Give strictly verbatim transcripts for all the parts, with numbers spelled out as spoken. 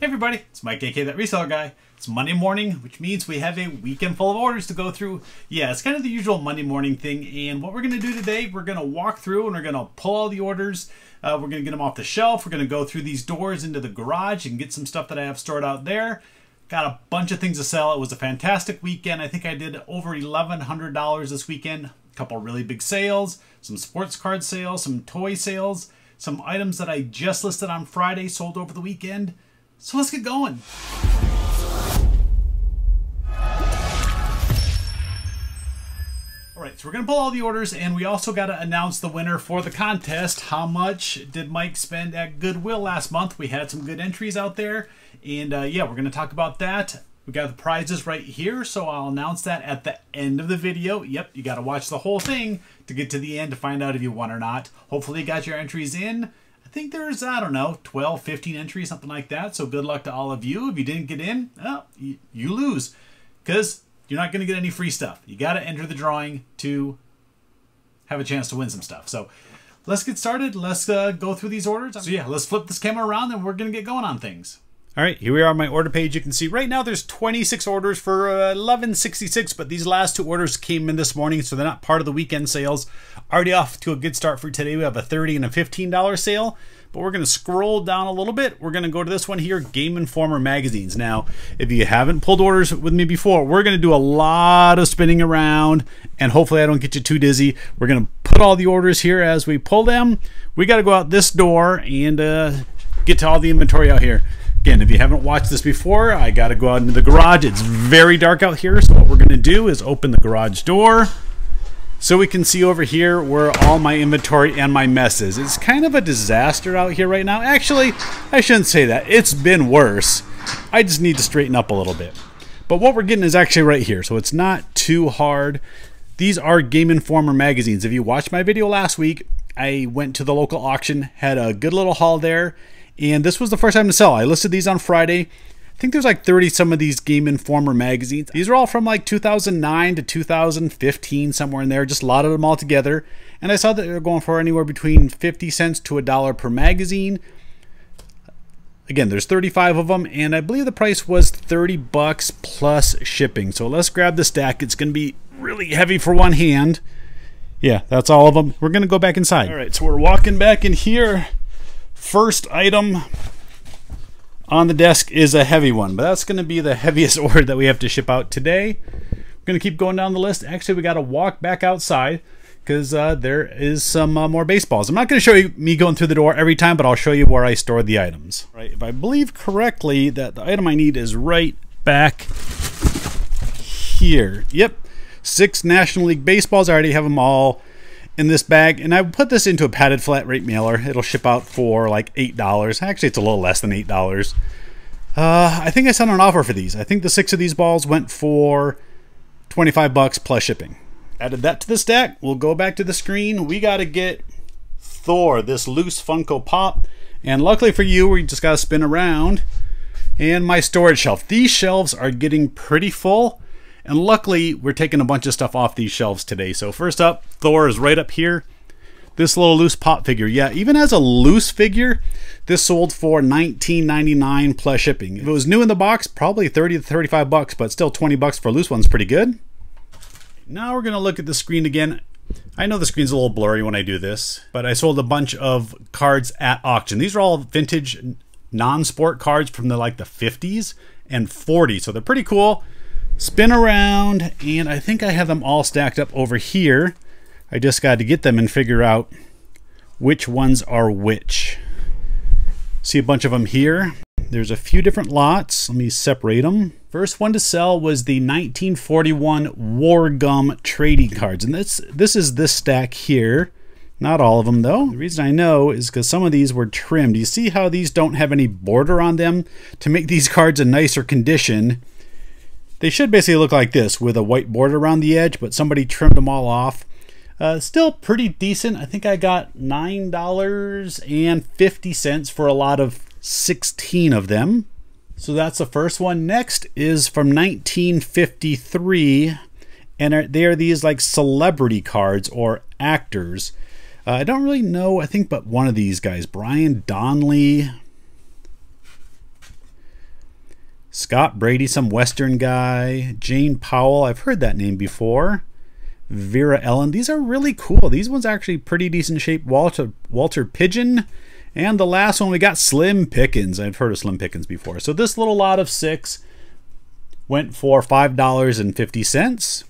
Hey everybody, it's Mike, aka That Reseller Guy. It's Monday morning, which means we have a weekend full of orders to go through. Yeah, it's kind of the usual Monday morning thing, and what we're going to do today, we're going to walk through and we're going to pull all the orders. Uh, we're going to get them off the shelf. We're going to go through these doors into the garage and get some stuff that I have stored out there. Got a bunch of things to sell. It was a fantastic weekend. I think I did over eleven hundred dollars this weekend. A couple really big sales, some sports card sales, some toy sales, some items that I just listed on Friday, sold over the weekend. So let's get going. All right, so we're gonna pull all the orders, and we also gotta announce the winner for the contest. How much did Mike spend at Goodwill last month? We had some good entries out there, and uh, yeah, we're gonna talk about that. We got the prizes right here, so I'll announce that at the end of the video. Yep, you gotta watch the whole thing to get to the end to find out if you won or not. Hopefully you got your entries in. I think there's, I don't know, twelve, fifteen entries, something like that. So good luck to all of you. If you didn't get in, well, you, you lose, because you're not going to get any free stuff. You got to enter the drawing to have a chance to win some stuff. So let's get started. Let's uh, go through these orders. So yeah, let's flip this camera around and we're going to get going on things. All right, here we are on my order page. You can see right now there's twenty-six orders for uh, eleven sixty-six, but these last two orders came in this morning, so they're not part of the weekend sales. Already off to a good start for today. We have a thirty dollar and a fifteen dollar sale, but we're gonna scroll down a little bit. We're gonna go to this one here, Game Informer magazines. Now, if you haven't pulled orders with me before, we're gonna do a lot of spinning around, and hopefully I don't get you too dizzy. We're gonna put all the orders here as we pull them. We gotta go out this door and uh, get to all the inventory out here. Again, if you haven't watched this before, I gotta go out into the garage. It's very dark out here, so what we're gonna do is open the garage door so we can see over here where all my inventory and my mess is. It's kind of a disaster out here right now. Actually, I shouldn't say that. It's been worse. I just need to straighten up a little bit. But what we're getting is actually right here, so it's not too hard. These are Game Informer magazines. If you watched my video last week, I went to the local auction, had a good little haul there, and this was the first time to sell. I listed these on Friday. I think there's like thirty some of these Game Informer magazines. These are all from like two thousand nine to two thousand fifteen, somewhere in there. Just lotted them all together. And I saw that they were going for anywhere between fifty cents to a dollar per magazine. Again, there's thirty-five of them, and I believe the price was thirty bucks plus shipping. So let's grab the stack. It's gonna be really heavy for one hand. Yeah, that's all of them. We're gonna go back inside. All right, so we're walking back in here. First item on the desk is a heavy one, but that's going to be the heaviest order that we have to ship out today. We're going to keep going down the list. Actually, we got to walk back outside because uh, there is some uh, more baseballs. I'm not going to show you me going through the door every time, but I'll show you where I stored the items. All right, if I believe correctly, that the item I need is right back here. Yep, six National League baseballs. I already have them all in this bag, and I put this into a padded flat rate mailer. It'll ship out for like eight dollars. Actually, it's a little less than eight dollars. Uh, I think I sent an offer for these. I think the six of these balls went for twenty-five bucks plus shipping. Added that to the stack. We'll go back to the screen. We got to get Thor, this loose Funko Pop. And luckily for you, we just got to spin around. And my storage shelf. These shelves are getting pretty full. And luckily, we're taking a bunch of stuff off these shelves today. So first up, Thor is right up here. This little loose Pop figure. Yeah, even as a loose figure, this sold for nineteen ninety-nine plus shipping. If it was new in the box, probably thirty to thirty-five bucks, but still twenty bucks for a loose one's pretty good. Now we're going to look at the screen again. I know the screen's a little blurry when I do this, but I sold a bunch of cards at auction. These are all vintage non-sport cards from the like the fifties and forties, so they're pretty cool. Spin around, and I think I have them all stacked up over here. I just got to get them and figure out which ones are which. See a bunch of them here. There's a few different lots. Let me separate them. First one to sell was the nineteen forty-one War Gum trading cards, and this this is this stack here. Not all of them, though. The reason I know is because some of these were trimmed. You see how these don't have any border on them? To make these cards a nicer condition, they should basically look like this with a white border around the edge, but somebody trimmed them all off. Uh, still pretty decent. I think I got nine dollars and fifty cents for a lot of sixteen of them. So that's the first one. Next is from nineteen fifty-three, and are, they are these like celebrity cards or actors. Uh, I don't really know, I think, but one of these guys, Brian Donlevy. Scott Brady, some Western guy. Jane Powell, I've heard that name before. Vera Ellen. These are really cool. These ones actually pretty decent shape. Walter Walter Pidgeon. And the last one we got, Slim Pickens. I've heard of Slim Pickens before. So this little lot of six went for five dollars and fifty cents.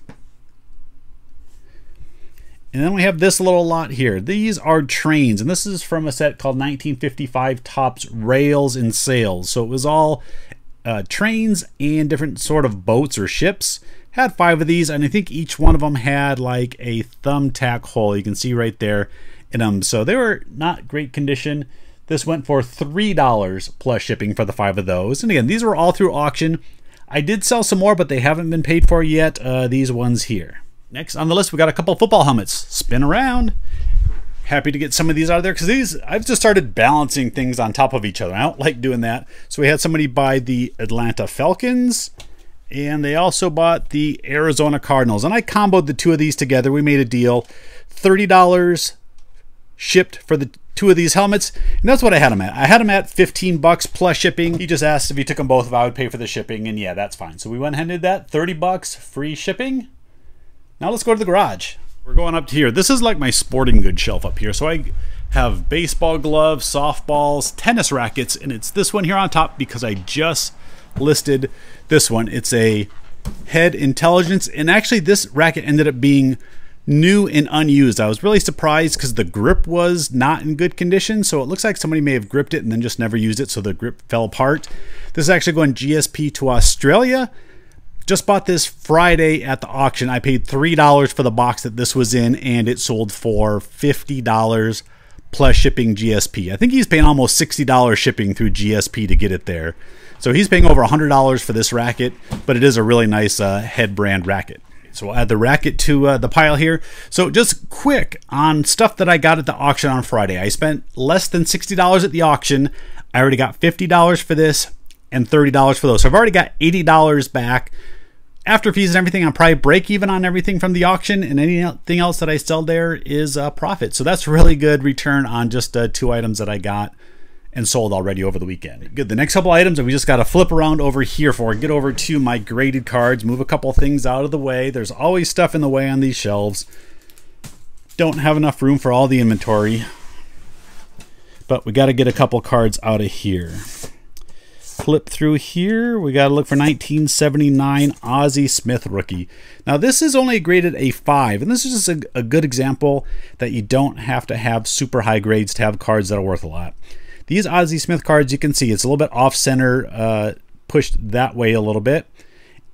And then we have this little lot here. These are trains, and this is from a set called nineteen fifty-five Tops Rails and Sales. So it was all uh, trains and different sort of boats or ships. Had five of these, and I think each one of them had like a thumbtack hole. You can see right there in them. So they were not great condition. This went for three dollars plus shipping for the five of those. And again, these were all through auction. I did sell some more, but they haven't been paid for yet. Uh, these ones here. Next on the list, we got a couple football helmets. Spin around. Happy to get some of these out of there because these, I've just started balancing things on top of each other. I don't like doing that. So we had somebody buy the Atlanta Falcons, and they also bought the Arizona Cardinals. And I comboed the two of these together. We made a deal, thirty dollars shipped for the two of these helmets. And that's what I had them at. I had them at fifteen bucks plus shipping. He just asked if he took them both, if I would pay for the shipping. And yeah, that's fine. So we went ahead and did that. thirty bucks free shipping. Now let's go to the garage. We're going up to here. This is like my sporting goods shelf up here. So I have baseball gloves, softballs, tennis rackets, and it's this one here on top because I just listed this one. It's a Head Intelligence, and actually this racket ended up being new and unused. I was really surprised because the grip was not in good condition. So it looks like somebody may have gripped it and then just never used it, so the grip fell apart. This is actually going G S P to Australia. Just bought this Friday at the auction. I paid three dollars for the box that this was in, and it sold for fifty dollars plus shipping G S P. I think he's paying almost sixty dollars shipping through G S P to get it there. So he's paying over one hundred dollars for this racket, but it is a really nice uh, Head brand racket. So we'll add the racket to uh, the pile here. So just quick on stuff that I got at the auction on Friday. I spent less than sixty dollars at the auction. I already got fifty dollars for this and thirty dollars for those. So I've already got eighty dollars back. After fees and everything, I'm probably break even on everything from the auction, and anything else that I sell there is a profit. So that's really good return on just uh, two items that I got and sold already over the weekend. Good, the next couple items that we just gotta flip around over here for, get over to my graded cards, move a couple things out of the way. There's always stuff in the way on these shelves. Don't have enough room for all the inventory, but we gotta get a couple cards out of here. Flip through here, we got to look for nineteen seventy-nine Ozzie Smith rookie. Now this is only graded a five, and this is just a, a good example that you don't have to have super high grades to have cards that are worth a lot. These Ozzie Smith cards, you can see it's a little bit off center, uh, pushed that way a little bit,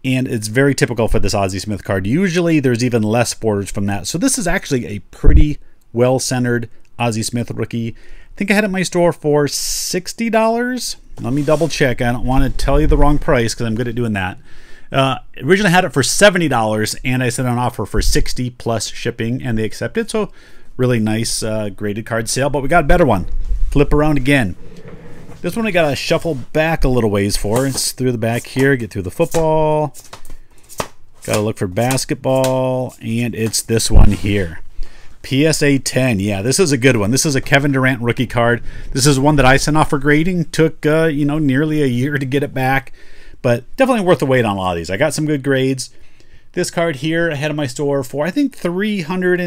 and it's very typical for this Ozzie Smith card. Usually there's even less borders from that, so this is actually a pretty well centered Ozzie Smith rookie. I think I had it at my store for sixty dollars. Let me double check. I don't want to tell you the wrong price because I'm good at doing that. Uh, originally had it for seventy dollars, and I sent an offer for sixty dollars plus shipping, and they accepted. So really nice uh, graded card sale, but we got a better one. Flip around again. This one I got to shuffle back a little ways for. It's through the back here, get through the football. Got to look for basketball, and it's this one here. P S A ten, yeah, this is a good one. This is a Kevin Durant rookie card. This is one that I sent off for grading. Took, uh, you know, nearly a year to get it back, but definitely worth the wait on a lot of these. I got some good grades. This card here I had in my store for, I think, three hundred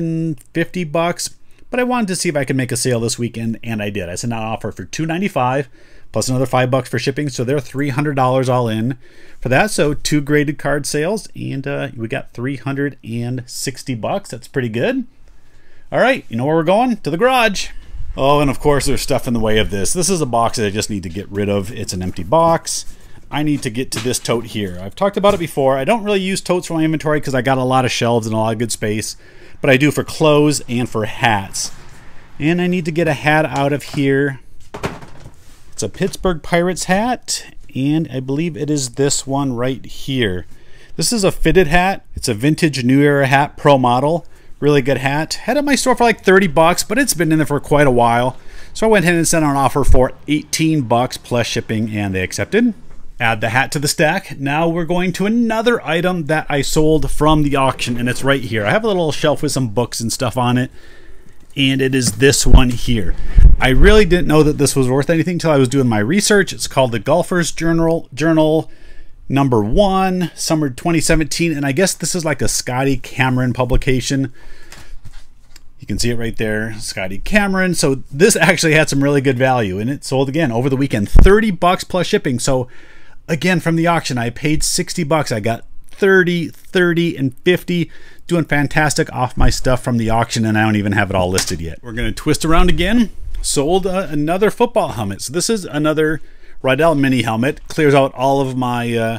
fifty bucks, but I wanted to see if I could make a sale this weekend, and I did. I sent out an offer for two ninety-five plus another five bucks for shipping, so they're three hundred dollars all in for that. So two graded card sales, and uh, we got three hundred sixty bucks. That's pretty good. All right, you know where we're going? To the garage. Oh, and of course there's stuff in the way of this. This is a box that I just need to get rid of. It's an empty box. I need to get to this tote here. I've talked about it before. I don't really use totes for my inventory because I got a lot of shelves and a lot of good space, but I do for clothes and for hats. And I need to get a hat out of here. It's a Pittsburgh Pirates hat, and I believe it is this one right here. This is a fitted hat. It's a vintage New Era hat, pro model. Really good hat. Had it at my store for like thirty bucks, but it's been in there for quite a while. So I went ahead and sent out an offer for eighteen bucks plus shipping, and they accepted. Add the hat to the stack. Now we're going to another item that I sold from the auction, and it's right here. I have a little shelf with some books and stuff on it, and it is this one here. I really didn't know that this was worth anything until I was doing my research. It's called the Golfer's Journal, Journal number one, summer twenty seventeen. And I guess this is like a Scotty Cameron publication. You can see it right there, Scotty Cameron. So this actually had some really good value, and it sold again over the weekend, thirty bucks plus shipping. So again, from the auction, I paid sixty bucks. I got thirty, thirty, and fifty. Doing fantastic off my stuff from the auction, and I don't even have it all listed yet. We're gonna twist around again. Sold uh, another football helmet. So this is another Riddell mini helmet. Clears out all of my uh,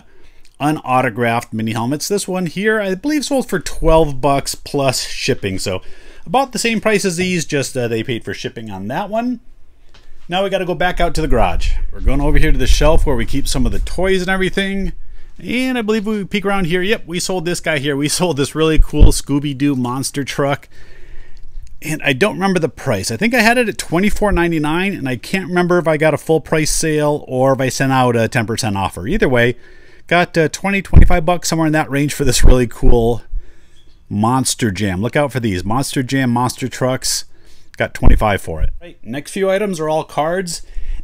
unautographed mini helmets. This one here, I believe, sold for twelve bucks plus shipping. So about the same price as these, just uh, they paid for shipping on that one. Now we got to go back out to the garage. We're going over here to the shelf where we keep some of the toys and everything. And I believe we peek around here. Yep, we sold this guy here. We sold this really cool Scooby-Doo monster truck. And I don't remember the price. I think I had it at twenty-four ninety-nine, and I can't remember if I got a full price sale or if I sent out a ten percent offer. Either way, got uh, twenty, twenty-five bucks, somewhere in that range for this really cool Monster Jam. Look out for these Monster Jam monster trucks. Got twenty-five for it. Right, next few items are all cards,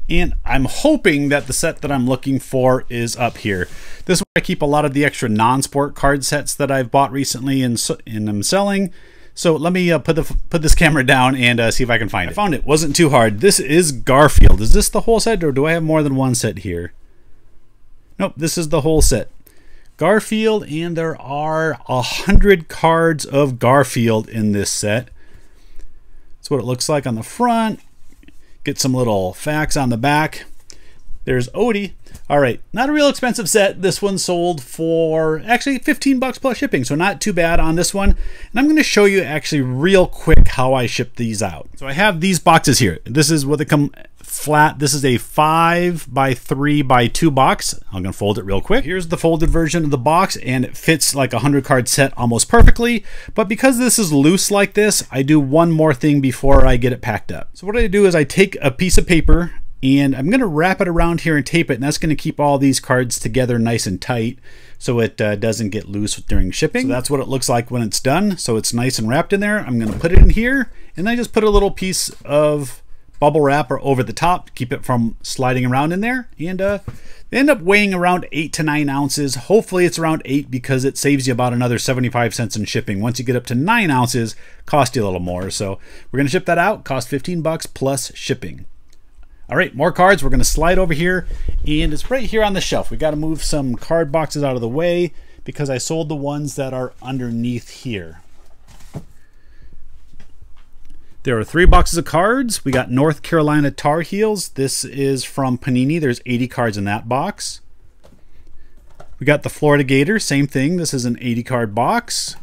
and I'm hoping that the set that I'm looking for is up here. This is where I keep a lot of the extra non-sport card sets that I've bought recently and and I'm selling. So let me uh, put the put this camera down and uh, see if I can find it. I found it. Wasn't too hard. This is Garfield. Is this the whole set, or do I have more than one set here? Nope, this is the whole set. Garfield, and there are a hundred cards of Garfield in this set. That's what it looks like on the front. Get some little facts on the back. There's Odie. All right, not a real expensive set. This one sold for actually fifteen bucks plus shipping, so not too bad on this one. And I'm gonna show you actually real quick how I ship these out. So I have these boxes here. This is what they come flat. This is a five by three by two box. I'm gonna fold it real quick. Here's the folded version of the box, and it fits like a hundred card set almost perfectly. But because this is loose like this, I do one more thing before I get it packed up. So what I do is I take a piece of paper, and I'm gonna wrap it around here and tape it, and that's gonna keep all these cards together nice and tight so it uh, doesn't get loose during shipping. So that's what it looks like when it's done. So it's nice and wrapped in there. I'm gonna put it in here, and I just put a little piece of bubble wrap over the top to keep it from sliding around in there. And uh, they end up weighing around eight to nine ounces. Hopefully it's around eight, because it saves you about another seventy-five cents in shipping. Once you get up to nine ounces, cost you a little more. So we're gonna ship that out, cost fifteen bucks plus shipping. All right, more cards. We're gonna slide over here, and it's right here on the shelf. We gotta move some card boxes out of the way because I sold the ones that are underneath here. There are three boxes of cards. We got North Carolina Tar Heels. This is from Panini. There's eighty cards in that box. We got the Florida Gator, same thing. This is an eighty card box.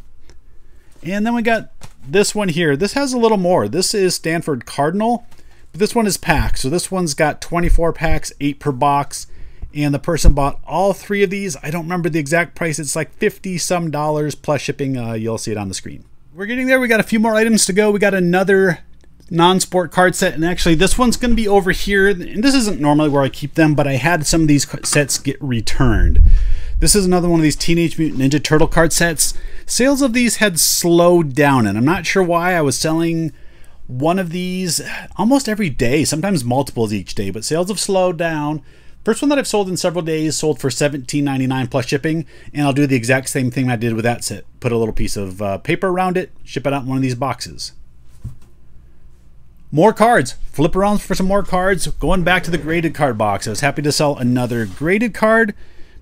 And then we got this one here. This has a little more. This is Stanford Cardinal. This one is packed, so this one's got twenty-four packs, eight per box, and the person bought all three of these. I don't remember the exact price. It's like fifty some dollars plus shipping. Uh, you'll see it on the screen. We're getting there. We got a few more items to go. We got another non-sport card set, and actually this one's going to be over here, and this isn't normally where I keep them, but I had some of these sets get returned. This is another one of these Teenage Mutant Ninja Turtle card sets. Sales of these had slowed down, and I'm not sure why. I was selling one of these almost every day, sometimes multiples each day, but sales have slowed down. First one that I've sold in several days sold for seventeen ninety-nine plus shipping, and I'll do the exact same thing I did with that set. Put a little piece of uh, paper around it, ship it out in one of these boxes. More cards. Flip around for some more cards. Going back to the graded card box. I was happy to sell another graded card,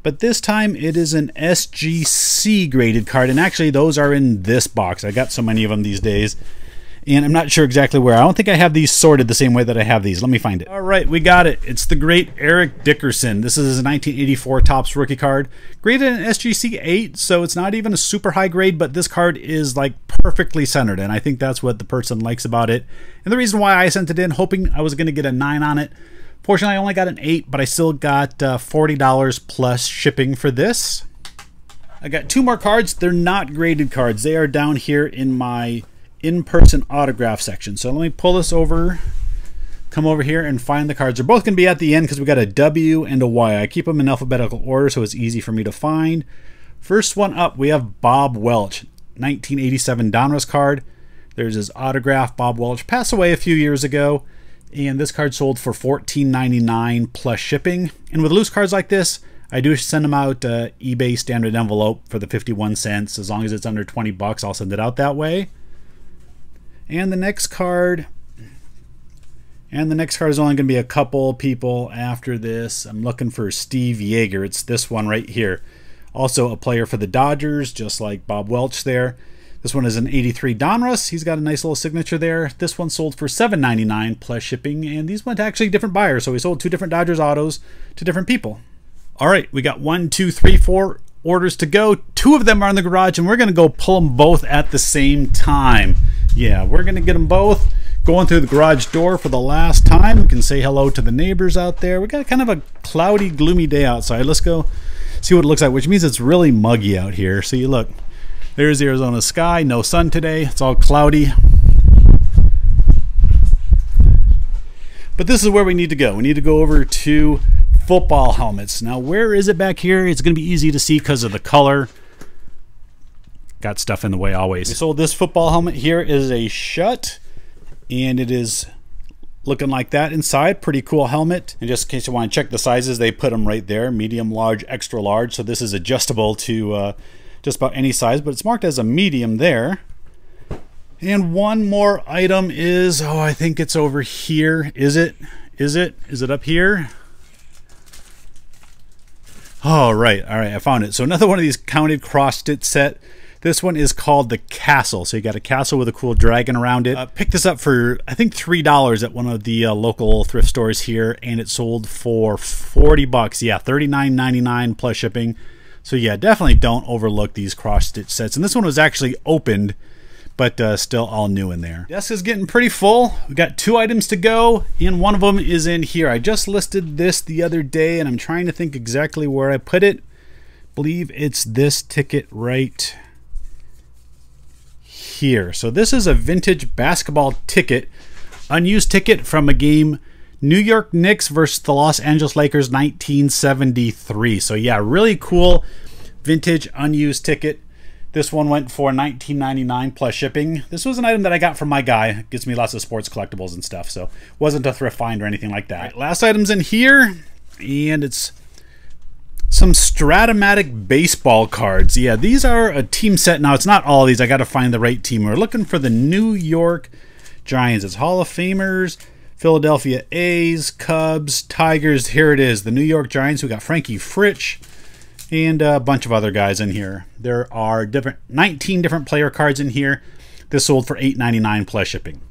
but this time it is an S G C graded card, and actually those are in this box. I got so many of them these days. And I'm not sure exactly where. I don't think I have these sorted the same way that I have these. Let me find it. All right, we got it. It's the great Eric Dickerson. This is a nineteen eighty-four Topps rookie card. Graded an S G C eight, so it's not even a super high grade, but this card is like perfectly centered, and I think that's what the person likes about it. And the reason why I sent it in, hoping I was gonna get a nine on it. Fortunately, I only got an eight, but I still got uh, forty dollars plus shipping for this. I got two more cards. They're not graded cards. They are down here in my in-person autograph section. So let me pull this over, come over here and find the cards. They're both gonna be at the end because we got a W and a Y. I keep them in alphabetical order so it's easy for me to find. First one up, we have Bob Welch, nineteen eighty-seven Donruss card. There's his autograph. Bob Welch passed away a few years ago, and this card sold for fourteen ninety-nine plus shipping. And with loose cards like this, I do send them out uh, eBay standard envelope for the fifty-one cents. As long as it's under twenty bucks, I'll send it out that way. And the next card, and the next card is only going to be a couple people after this. I'm looking for Steve Yeager. It's this one right here. Also a player for the Dodgers, just like Bob Welch there. This one is an eighty-three Donruss. He's got a nice little signature there. This one sold for seven ninety-nine plus shipping, and these went to actually different buyers. So we sold two different Dodgers autos to different people. All right, we got one, two, three, four orders to go. Two of them are in the garage, and we're going to go pull them both at the same time. Yeah, we're going to get them both going through the garage door for the last time. We can say hello to the neighbors out there. We got kind of a cloudy, gloomy day outside. Let's go see what it looks like, which means it's really muggy out here. So you look. There's the Arizona sky, no sun today, it's all cloudy. But this is where we need to go. We need to go over to football helmets. Now, where is it back here? It's gonna be easy to see because of the color. Got stuff in the way always. So this football helmet here is a shut, and it is looking like that inside. Pretty cool helmet. And just in case you wanna check the sizes, they put them right there, medium, large, extra large. So this is adjustable to uh, just about any size, but it's marked as a medium there. And one more item is, oh, I think it's over here. Is it? Is it? Is it up here? Oh, right. All right, I found it. So another one of these counted cross stitch set. This one is called the Castle. So you got a castle with a cool dragon around it. Uh, picked this up for, I think, three dollars at one of the uh, local thrift stores here, and it sold for forty bucks. Yeah, thirty-nine ninety-nine plus shipping. So yeah, definitely don't overlook these cross-stitch sets. And this one was actually opened, but uh, still all new in there. Desk is getting pretty full. We've got two items to go, and one of them is in here. I just listed this the other day, and I'm trying to think exactly where I put it. I believe it's this ticket right here. So this is a vintage basketball ticket, unused ticket from a game, New York Knicks versus the Los Angeles Lakers nineteen seventy-three. So yeah, really cool vintage unused ticket. This one went for nineteen ninety-nine plus shipping. This was an item that I got from my guy. It gives me lots of sports collectibles and stuff. So wasn't a thrift find or anything like that. Right, last item's in here, and it's some Stratomatic baseball cards. Yeah, these are a team set. Now it's not all these. I got to find the right team. We're looking for the New York Giants. It's Hall of Famers, Philadelphia A's, Cubs, Tigers. Here it is, the New York Giants. We got Frankie Fritch and a bunch of other guys in here. There are different nineteen different player cards in here. This sold for eight ninety-nine plus shipping.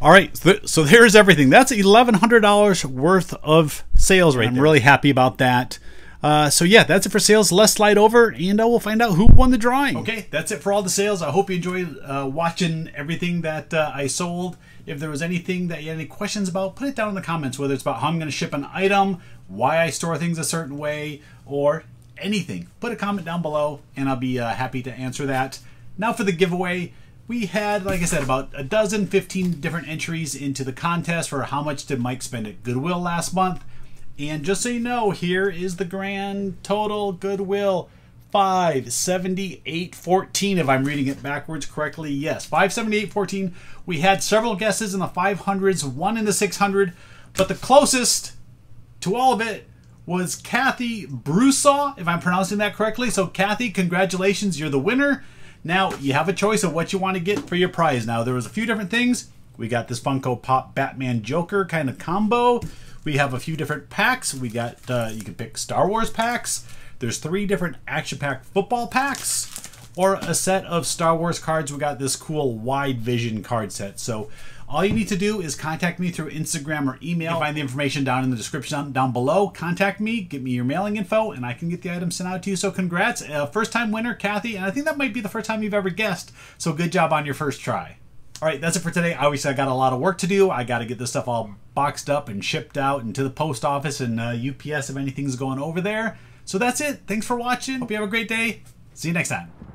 All right, so there's everything. That's eleven hundred dollars worth of sales right there. I'm really happy about that. Uh, so yeah, that's it for sales. Let's slide over, and uh, we'll find out who won the drawing. Okay, that's it for all the sales. I hope you enjoyed uh, watching everything that uh, I sold. If there was anything that you had any questions about, put it down in the comments, whether it's about how I'm going to ship an item, why I store things a certain way, or anything. Put a comment down below, and I'll be uh, happy to answer that. Now for the giveaway. We had, like I said, about a dozen, fifteen different entries into the contest for how much did Mike spend at Goodwill last month. And just so you know, here is the grand total Goodwill, five seventy-eight fourteen, if I'm reading it backwards correctly. Yes, five seventy-eight fourteen. We had several guesses in the five hundreds, one in the six hundred, but the closest to all of it was Kathy Brusaw, if I'm pronouncing that correctly. So Kathy, congratulations, you're the winner. Now, you have a choice of what you want to get for your prize. Now, there was a few different things. We got this Funko Pop Batman Joker kind of combo. We have a few different packs. We got, uh, you can pick Star Wars packs. There's three different action pack football packs, or a set of Star Wars cards. We got this cool wide vision card set. So all you need to do is contact me through Instagram or email. You can find the information down in the description down below. Contact me, get me your mailing info, and I can get the item sent out to you. So congrats, uh, first time winner, Kathy. And I think that might be the first time you've ever guessed. So good job on your first try. All right, that's it for today. Obviously, I got a lot of work to do. I got to get this stuff all boxed up and shipped out and to the post office and uh, U P S if anything's going over there. So that's it. Thanks for watching. Hope you have a great day. See you next time.